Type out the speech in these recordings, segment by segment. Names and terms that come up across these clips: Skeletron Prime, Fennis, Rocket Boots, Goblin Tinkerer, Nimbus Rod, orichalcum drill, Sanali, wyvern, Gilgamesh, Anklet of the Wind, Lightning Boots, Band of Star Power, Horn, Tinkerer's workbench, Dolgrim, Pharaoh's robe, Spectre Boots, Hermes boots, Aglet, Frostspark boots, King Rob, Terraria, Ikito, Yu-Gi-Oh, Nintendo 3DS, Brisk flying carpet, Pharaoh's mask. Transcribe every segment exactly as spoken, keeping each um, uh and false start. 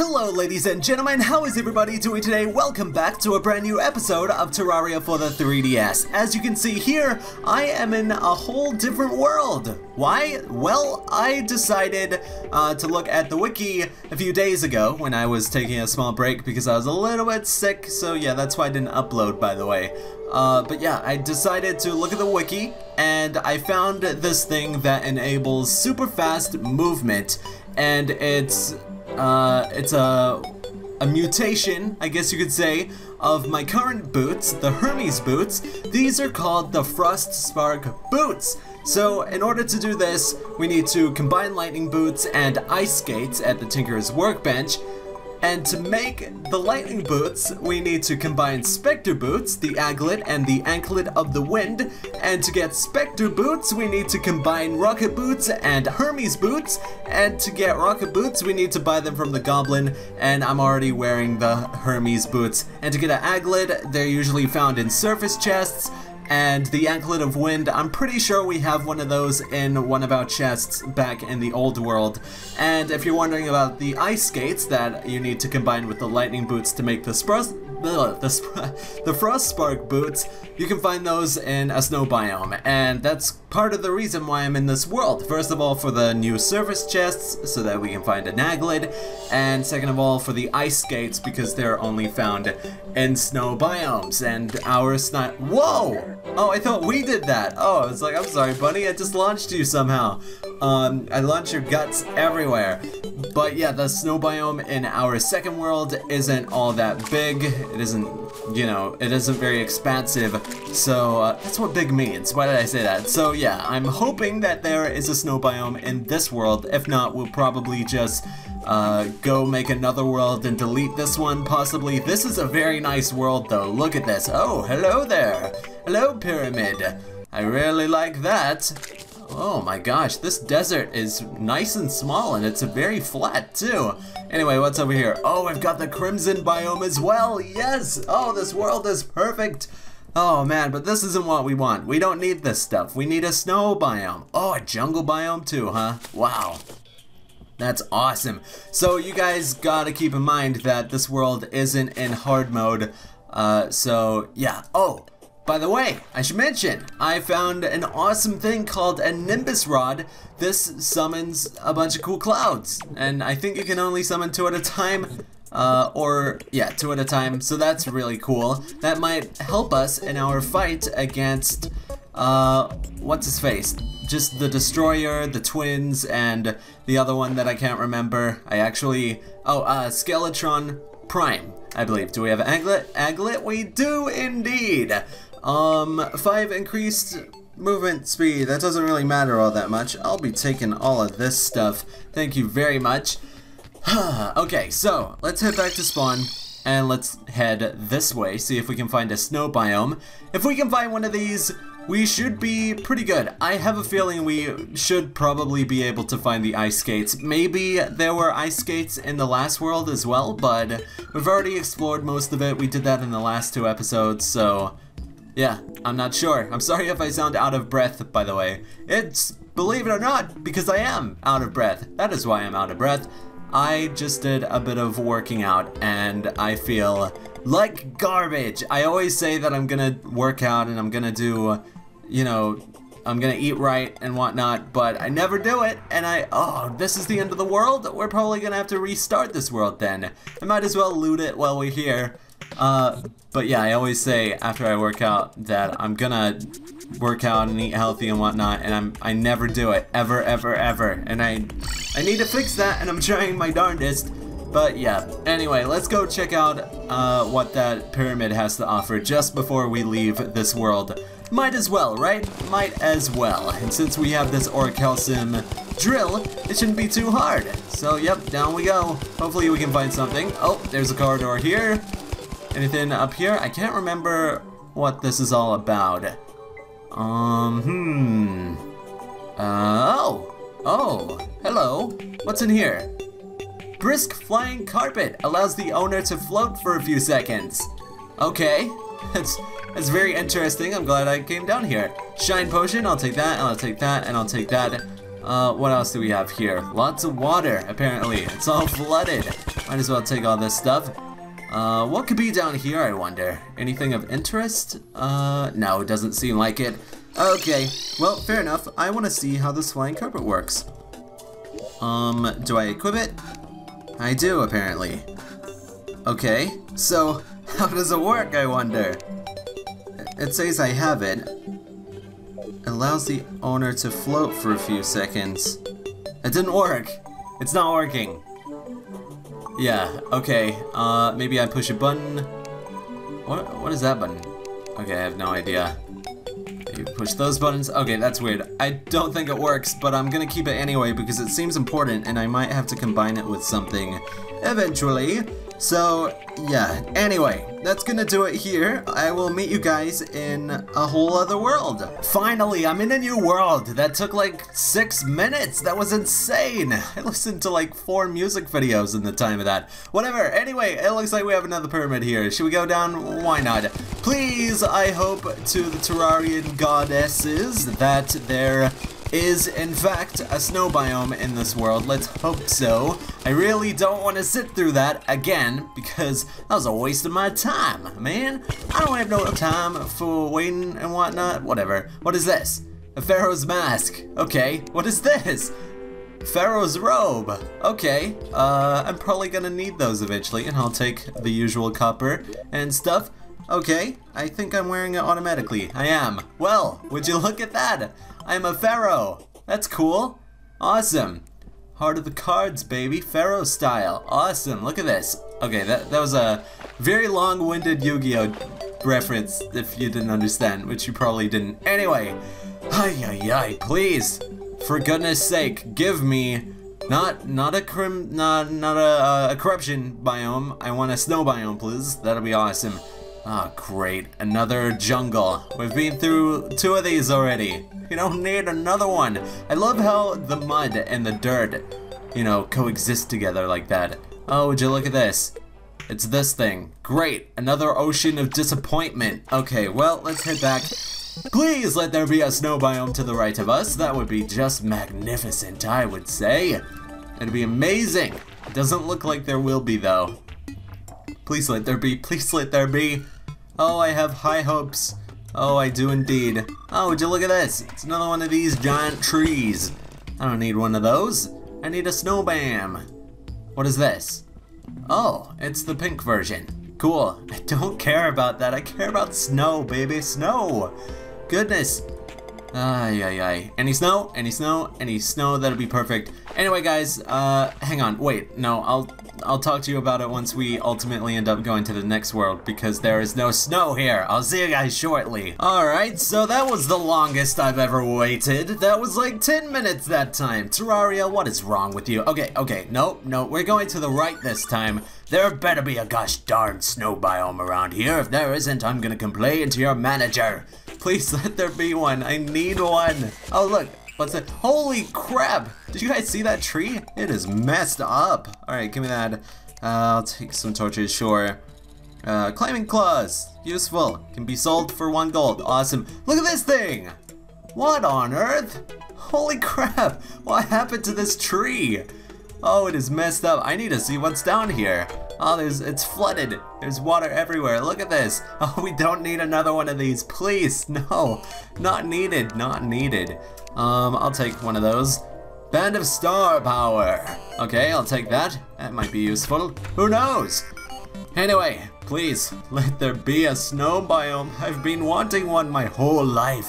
Hello ladies and gentlemen, how is everybody doing today? Welcome back to a brand new episode of Terraria for the three D S. As you can see here, I am in a whole different world. Why? Well, I decided uh, to look at the wiki a few days ago when I was taking a small break because I was a little bit sick, so yeah, that's why I didn't upload, by the way. Uh, but yeah, I decided to look at the wiki, and I found this thing that enables super fast movement, and it's... Uh, it's a, a mutation, I guess you could say, of my current boots, the Hermes boots. These are called the Frostspark boots. So in order to do this, we need to combine Lightning Boots and Ice Skates at the Tinkerer's workbench. And to make the Lightning Boots, we need to combine Spectre Boots, the Aglet, and the Anklet of the Wind. And to get Spectre Boots, we need to combine Rocket Boots and Hermes Boots. And to get Rocket Boots, we need to buy them from the Goblin, and I'm already wearing the Hermes Boots. And to get an Aglet, they're usually found in surface chests. And the Anklet of Wind, I'm pretty sure we have one of those in one of our chests back in the old world. And if you're wondering about the ice skates that you need to combine with the Lightning Boots to make the spruce, ugh, the, sp the Frostspark boots, you can find those in a snow biome. And that's part of the reason why I'm in this world. First of all, for the new surface chests, so that we can find a Naglid. And second of all, for the ice skates, because they're only found in snow biomes. And our snow... Whoa! Oh, I thought we did that. Oh, I was like, I'm sorry, buddy. I just launched you somehow. Um, I launched your guts everywhere. But yeah, the snow biome in our second world isn't all that big. It isn't, you know, it isn't very expansive. So uh, that's what big means. Why did I say that? So yeah, I'm hoping that there is a snow biome in this world. If not, we'll probably just uh, go make another world and delete this one, possibly. This is a very nice world, though. Look at this. Oh, hello there. Hello, Pyramid. I really like that. Oh my gosh, this desert is nice and small, and it's very flat too. Anyway, what's over here? Oh, I've got the Crimson biome as well, yes! Oh, this world is perfect! Oh man, but this isn't what we want. We don't need this stuff. We need a snow biome. Oh, a jungle biome too, huh? Wow. That's awesome. So you guys gotta keep in mind that this world isn't in hard mode, uh, so yeah. Oh! By the way, I should mention, I found an awesome thing called a Nimbus Rod. This summons a bunch of cool clouds, and I think you can only summon two at a time, uh, or, yeah, two at a time, so that's really cool. That might help us in our fight against, uh, what's-his-face? Just the Destroyer, the Twins, and the other one that I can't remember. I actually, oh, uh, Skeletron Prime, I believe. Do we have Aglet? Aglet, we do indeed! Um, five increased movement speed. That doesn't really matter all that much. I'll be taking all of this stuff. Thank you very much. Okay, so let's head back to spawn and let's head this way. See if we can find a snow biome. If we can find one of these, we should be pretty good. I have a feeling we should probably be able to find the ice skates. Maybe there were ice skates in the last world as well, but we've already explored most of it. We did that in the last two episodes, so... yeah, I'm not sure. I'm sorry if I sound out of breath, by the way. It's, believe it or not, because I am out of breath. That is why I'm out of breath. I just did a bit of working out, and I feel like garbage. I always say that I'm gonna work out, and I'm gonna do, you know, I'm gonna eat right and whatnot, but I never do it, and I, oh, this is the end of the world? We're probably gonna have to restart this world then. I might as well loot it while we're here. Uh, but yeah, I always say after I work out that I'm gonna work out and eat healthy and whatnot, and I'm I never do it, ever, ever, ever, and I I need to fix that, and I'm trying my darndest. But yeah, anyway, let's go check out uh, what that pyramid has to offer just before we leave this world. Might as well, right? Might as well. And since we have this orichalcum drill, it shouldn't be too hard. So yep, down we go. Hopefully we can find something. Oh, there's a corridor here. Anything up here? I can't remember what this is all about. Um, hmm. Uh, oh! Oh! Hello! What's in here? Brisk flying carpet allows the owner to float for a few seconds. Okay. That's, that's very interesting. I'm glad I came down here. Shine potion, I'll take that, and I'll take that, and I'll take that. Uh, what else do we have here? Lots of water, apparently. It's all flooded. Might as well take all this stuff. Uh, what could be down here, I wonder? Anything of interest? Uh, no, it doesn't seem like it. Okay, well, fair enough. I want to see how this flying carpet works. Um, do I equip it? I do, apparently. Okay, so how does it work, I wonder? It says I have it. It allows the owner to float for a few seconds. It didn't work. It's not working. Yeah, okay, uh, maybe I push a button. What, what is that button? Okay, I have no idea. You push those buttons? Okay, that's weird. I don't think it works, but I'm gonna keep it anyway because it seems important and I might have to combine it with something eventually. So, yeah, anyway, that's gonna do it here. I will meet you guys in a whole other world. Finally, I'm in a new world. That took like six minutes. That was insane. I listened to like four music videos in the time of that. Whatever, anyway, it looks like we have another pyramid here. Should we go down? Why not? Please, I hope, to the Terrarian goddesses that they're is, in fact, a snow biome in this world. Let's hope so. I really don't want to sit through that again, because that was a waste of my time, man. I don't have no time for waiting and whatnot. Whatever. What is this? A Pharaoh's mask. Okay. What is this? Pharaoh's robe. Okay. Uh, I'm probably gonna need those eventually, and I'll take the usual copper and stuff. Okay. I think I'm wearing it automatically. I am. Well, would you look at that? I'm a pharaoh. That's cool. Awesome. Heart of the cards, baby. Pharaoh style. Awesome. Look at this. Okay, that, that was a very long-winded Yu-Gi-Oh reference if you didn't understand, which you probably didn't. Anyway, ay, ay, ay, please, for goodness sake, give me not not a crim not not a, a corruption biome. I want a snow biome, please. That'll be awesome. Ah, oh, great. Another jungle. We've been through two of these already. You don't need another one. I love how the mud and the dirt, you know, coexist together like that. Oh, would you look at this? It's this thing. Great. Another ocean of disappointment. Okay, well, let's head back. Please let there be a snow biome to the right of us. That would be just magnificent, I would say. It'd be amazing. It doesn't look like there will be, though. Please let there be. Please let there be. Oh, I have high hopes. Oh, I do indeed. Oh, would you look at this? It's another one of these giant trees. I don't need one of those. I need a snow biome. What is this? Oh, it's the pink version. Cool. I don't care about that. I care about snow, baby. Snow. Goodness. Ay, ay, ay. Any snow? Any snow? Any snow? That'll be perfect. Anyway, guys, uh, hang on. Wait, no, I'll... I'll talk to you about it once we ultimately end up going to the next world, because there is no snow here. I'll see you guys shortly. Alright, so that was the longest I've ever waited. That was like ten minutes that time. Terraria, what is wrong with you? Okay, okay, nope, no, we're going to the right this time. There better be a gosh darn snow biome around here. If there isn't, I'm gonna complain to your manager. Please let there be one. I need one. Oh, look. What's that? Holy crap! Did you guys see that tree? It is messed up. Alright, give me that. Uh, I'll take some torches, sure. Uh, climbing claws. Useful. Can be sold for one gold. Awesome. Look at this thing! What on earth? Holy crap! What happened to this tree? Oh, it is messed up. I need to see what's down here. Oh, there's, it's flooded. There's water everywhere. Look at this. Oh, we don't need another one of these. Please, no. Not needed. Not needed. Um, I'll take one of those. Band of Star Power. Okay, I'll take that. That might be useful. Who knows? Anyway, please, let there be a snow biome. I've been wanting one my whole life.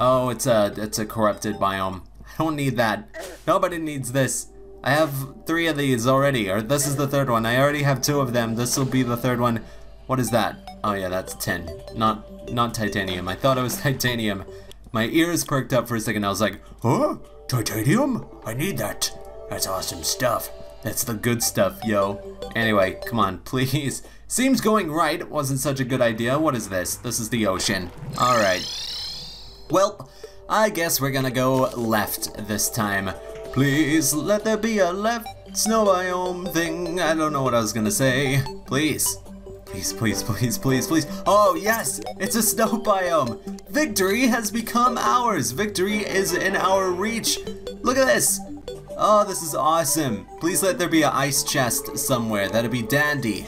Oh, it's a, it's a corrupted biome. I don't need that. Nobody needs this. I have three of these already, or this is the third one. I already have two of them. This will be the third one. What is that? Oh yeah, that's tin. Not, not titanium. I thought it was titanium. My ears perked up for a second. I was like, huh? Titanium? I need that. That's awesome stuff. That's the good stuff, yo. Anyway, come on, please. Seems going right wasn't such a good idea. What is this? This is the ocean. Alright. Well, I guess we're gonna go left this time. Please let there be a left snow biome thing. I don't know what I was gonna say. Please. Please, please, please, please, please. Oh, yes! It's a snow biome! Victory has become ours! Victory is in our reach! Look at this! Oh, this is awesome. Please let there be an ice chest somewhere. That'd be dandy.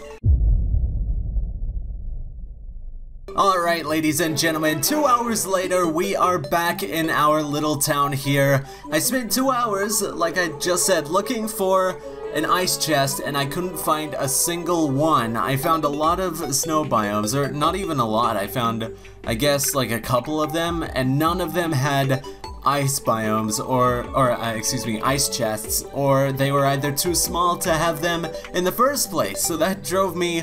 Alright, ladies and gentlemen, two hours later, we are back in our little town here. I spent two hours, like I just said, looking for an ice chest, and I couldn't find a single one. I found a lot of snow biomes, or not even a lot. I found, I guess, like a couple of them, and none of them had ice biomes or, or uh, excuse me, ice chests, or they were either too small to have them in the first place, so that drove me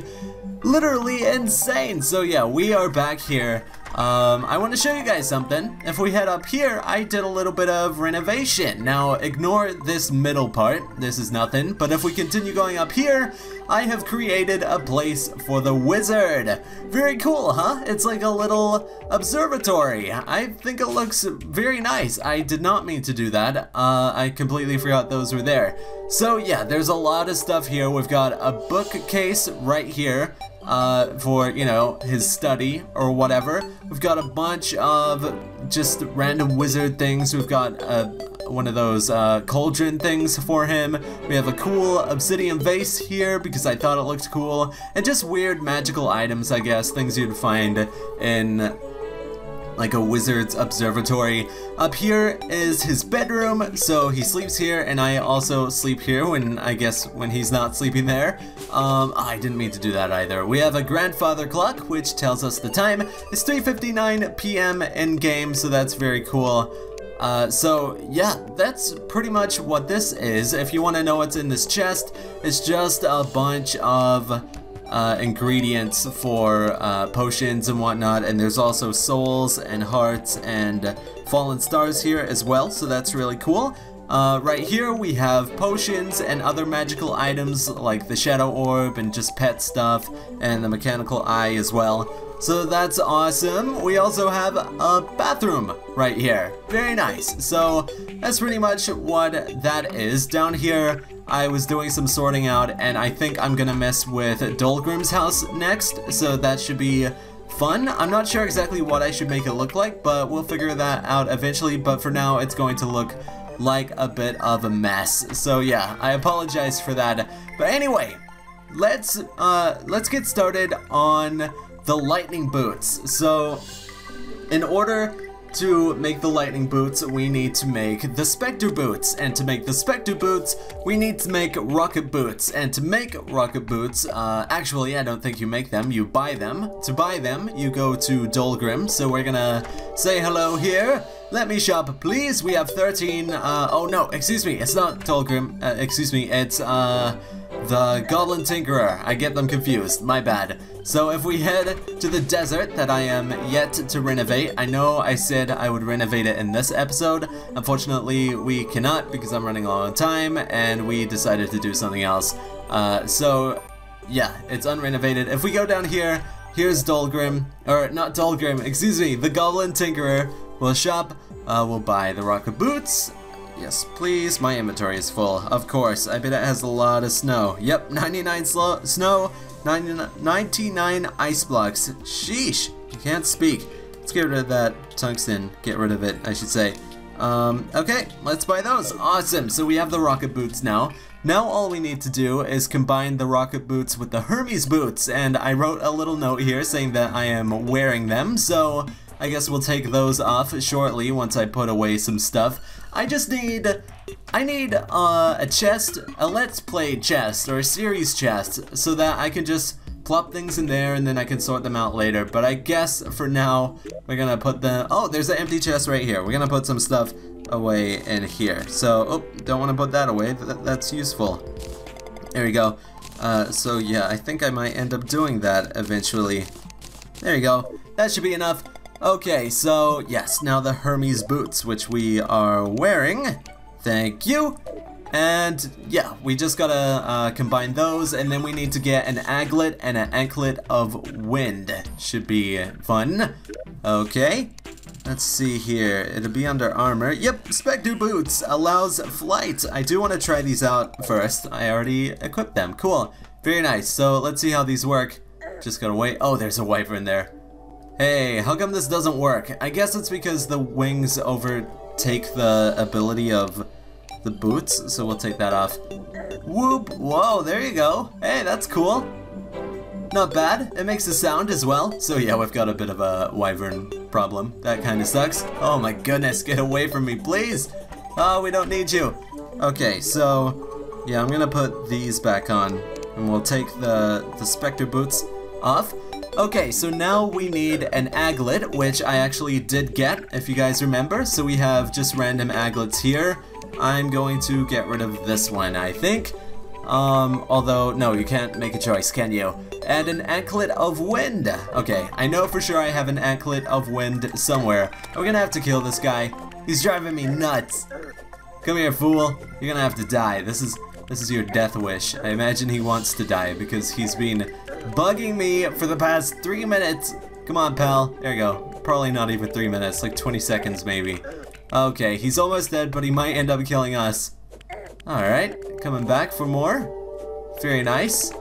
literally insane. So yeah, we are back here. Um, I want to show you guys something. If we head up here, I did a little bit of renovation. Now, ignore this middle part. This is nothing. But if we continue going up here, I have created a place for the wizard. Very cool, huh? It's like a little observatory. I think it looks very nice. I did not mean to do that. Uh, I completely forgot those were there. So yeah, there's a lot of stuff here. We've got a bookcase right here. Uh, for, you know, his study or whatever. We've got a bunch of just random wizard things. We've got uh, one of those uh, cauldron things for him. We have a cool obsidian vase here because I thought it looked cool. And just weird magical items, I guess. Things you'd find in like a wizard's observatory. Up here is his bedroom, so he sleeps here, and I also sleep here when, I guess, when he's not sleeping there. Um, I didn't mean to do that either. We have a grandfather clock, which tells us the time. It's three fifty-nine p m in game, so that's very cool. Uh, so yeah, that's pretty much what this is. If you want to know what's in this chest, it's just a bunch of Uh, ingredients for uh, potions and whatnot, and there's also souls and hearts and fallen stars here as well, so that's really cool. Uh, right here we have potions and other magical items like the shadow orb and just pet stuff and the mechanical eye as well, so that's awesome. We also have a bathroom right here. Very nice. So that's pretty much what that is. Down here I was doing some sorting out, and I think I'm gonna mess with Dolgrim's house next, so that should be fun. I'm not sure exactly what I should make it look like, but we'll figure that out eventually, but for now it's going to look like a bit of a mess. So yeah, I apologize for that. But anyway, let's uh, let's get started on the Lightning Boots. So in order to make the Lightning Boots, we need to make the Spectre Boots, and to make the Spectre Boots, we need to make Rocket Boots, and to make Rocket Boots, uh, actually, I don't think you make them, you buy them. To buy them, you go to Dolgrim, so we're gonna say hello here. Let me shop, please. We have thirteen, uh, oh no, excuse me, it's not Dolgrim, uh, excuse me, it's, uh, the Goblin Tinkerer. I get them confused, my bad. So if we head to the desert that I am yet to renovate, I know I said I would renovate it in this episode. Unfortunately, we cannot because I'm running low on time and we decided to do something else. Uh, so yeah, it's unrenovated. If we go down here, here's Dolgrim, or not Dolgrim, excuse me, the Goblin Tinkerer. We'll shop, uh, we'll buy the Rocket Boots. Yes, please. My inventory is full. Of course. I bet it has a lot of snow. Yep, ninety-nine slow, snow, ninety-nine ice blocks. Sheesh. You can't speak. Let's get rid of that tungsten. Get rid of it, I should say. Um, okay, let's buy those. Awesome. So we have the Rocket Boots now. Now all we need to do is combine the Rocket Boots with the Hermes boots. And I wrote a little note here saying that I am wearing them. So I guess we'll take those off shortly once I put away some stuff. I just need, I need uh, a chest, a Let's Play chest, or a series chest, so that I can just plop things in there and then I can sort them out later. But I guess for now, we're gonna put the, oh, there's an empty chest right here. We're gonna put some stuff away in here. So, oh, don't wanna put that away, Th that's useful. There we go. Uh, so yeah, I think I might end up doing that eventually. There you go, that should be enough. Okay, so yes, now the Hermes boots, which we are wearing. Thank you. And yeah, we just gotta uh, combine those, and then we need to get an Aglet and an Anklet of Wind. Should be fun. Okay, let's see here. It'll be under armor. Yep, Spectre Boots allows flight. I do want to try these out first. I already equipped them. Cool. Very nice. So let's see how these work. Just gotta wait. Oh, there's a wyvern there. Hey, how come this doesn't work? I guess it's because the wings overtake the ability of the boots, so we'll take that off. Whoop! Whoa, there you go. Hey, that's cool. Not bad. It makes a sound as well. So yeah, we've got a bit of a wyvern problem. That kind of sucks. Oh my goodness, get away from me, please! Oh, we don't need you. Okay, so yeah, I'm gonna put these back on, and we'll take the, the Spectre boots off. Okay, so now we need an aglet, which I actually did get, if you guys remember. So we have just random aglets here. I'm going to get rid of this one, I think. Um, although, no, you can't make a choice, can you? And an Anklet of Wind! Okay, I know for sure I have an Anklet of Wind somewhere. We're gonna have to kill this guy. He's driving me nuts! Come here, fool. You're gonna have to die. This is, this is your death wish. I imagine he wants to die because he's been bugging me for the past three minutes. Come on, pal. There you go. Probably not even three minutes, like twenty seconds maybe. Okay, he's almost dead, but he might end up killing us. Alright, coming back for more. Very nice.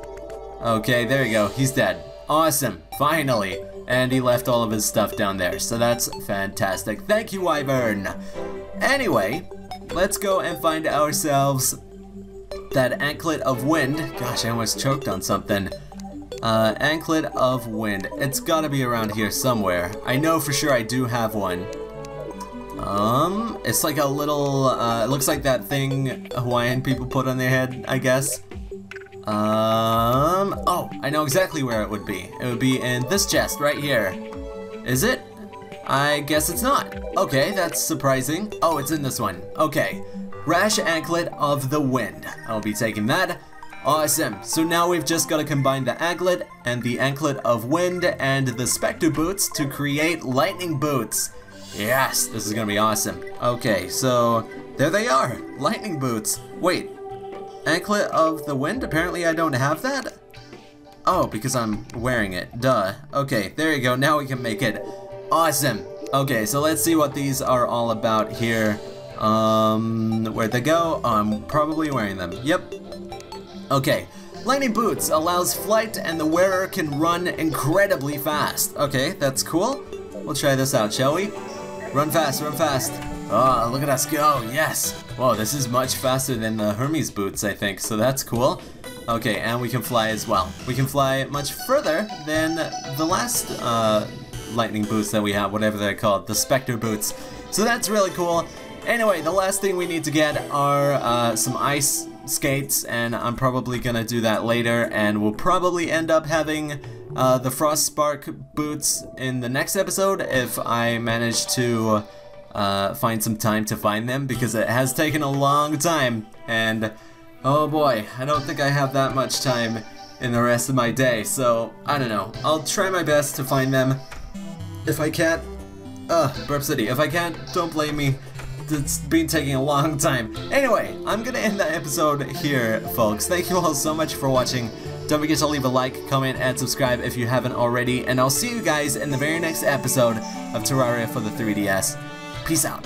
Okay, there you go. He's dead. Awesome. Finally. And he left all of his stuff down there, so that's fantastic. Thank you, Wyvern. Anyway, let's go and find ourselves that Anklet of Wind. Gosh, I almost choked on something. Uh, Anklet of Wind. It's gotta be around here somewhere. I know for sure I do have one. Um, it's like a little, uh, it looks like that thing Hawaiian people put on their head, I guess. Um, oh, I know exactly where it would be. It would be in this chest right here. Is it? I guess it's not. Okay, that's surprising. Oh, it's in this one. Okay. Rash Anklet of the Wind. I'll be taking that. Awesome. So now we've just got to combine the Aglet and the Anklet of Wind and the Spectre Boots to create Lightning Boots. Yes, this is gonna be awesome. Okay, so there they are, Lightning Boots. Wait, Anklet of the Wind? Apparently I don't have that? Oh, because I'm wearing it, duh. Okay, there you go, now we can make it. Awesome. Okay, so let's see what these are all about here. Um, where'd they go? Oh, I'm probably wearing them, yep. Okay, Lightning Boots allows flight and the wearer can run incredibly fast. Okay, that's cool. We'll try this out, shall we? Run fast, run fast. Oh, look at us go, yes. Whoa, this is much faster than the Hermes boots, I think, so that's cool. Okay, and we can fly as well. We can fly much further than the last uh, lightning boots that we have, whatever they're called, the Spectre boots. So that's really cool. Anyway, the last thing we need to get are uh, some ice skates, and I'm probably gonna do that later, and we'll probably end up having Uh, the Frostspark boots in the next episode if I manage to uh, find some time to find them, because it has taken a long time, and oh boy, I don't think I have that much time in the rest of my day, so I don't know. I'll try my best to find them. If I can't, ugh, Burp City, if I can't, don't blame me. It's been taking a long time. Anyway, I'm gonna end the episode here, folks. Thank you all so much for watching. Don't forget to leave a like, comment, and subscribe if you haven't already, and I'll see you guys in the very next episode of Terraria for the three D S. Peace out.